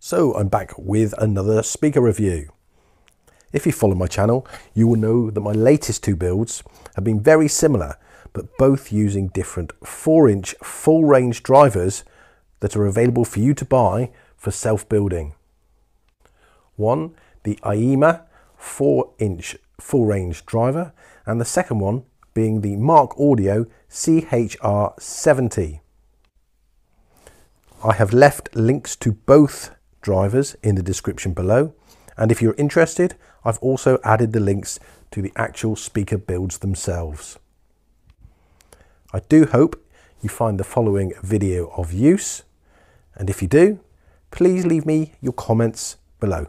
So I'm back with another speaker review. If you follow my channel, you will know that my latest two builds have been very similar, but both using different 4-inch full range drivers that are available for you to buy for self-building. One, the AIYIMA 4-inch full range driver, and the second one being the Mark Audio CHR70. I have left links to both drivers in the description below, and if you're interested, I've also added the links to the actual speaker builds themselves. I do hope you find the following video of use, and if you do, please leave me your comments below.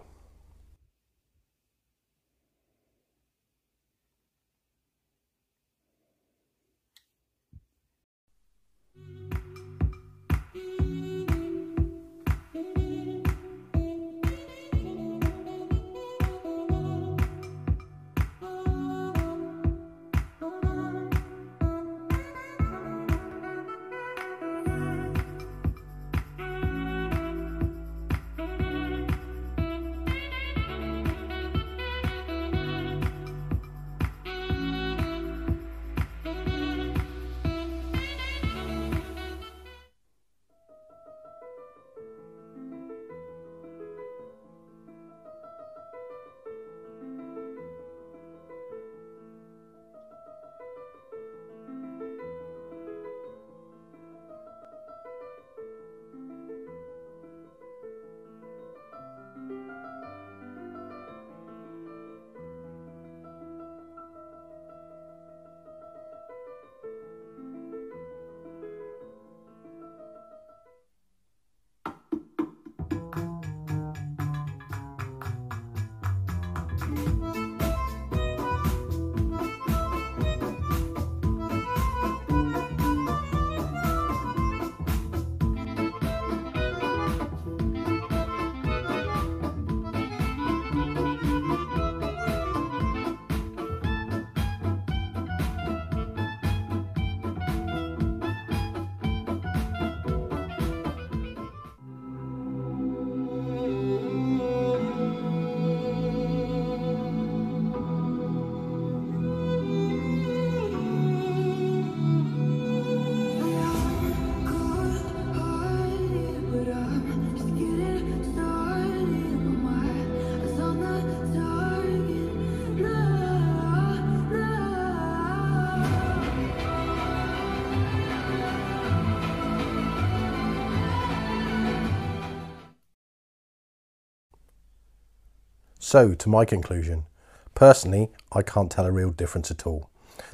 So, to my conclusion, personally, I can't tell a real difference at all.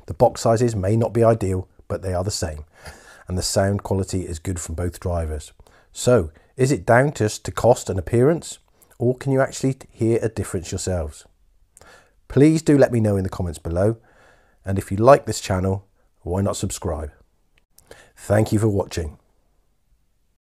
The box sizes may not be ideal, but they are the same, and the sound quality is good from both drivers. So, is it down just to cost and appearance, or can you actually hear a difference yourselves? Please do let me know in the comments below, and if you like this channel, why not subscribe? Thank you for watching.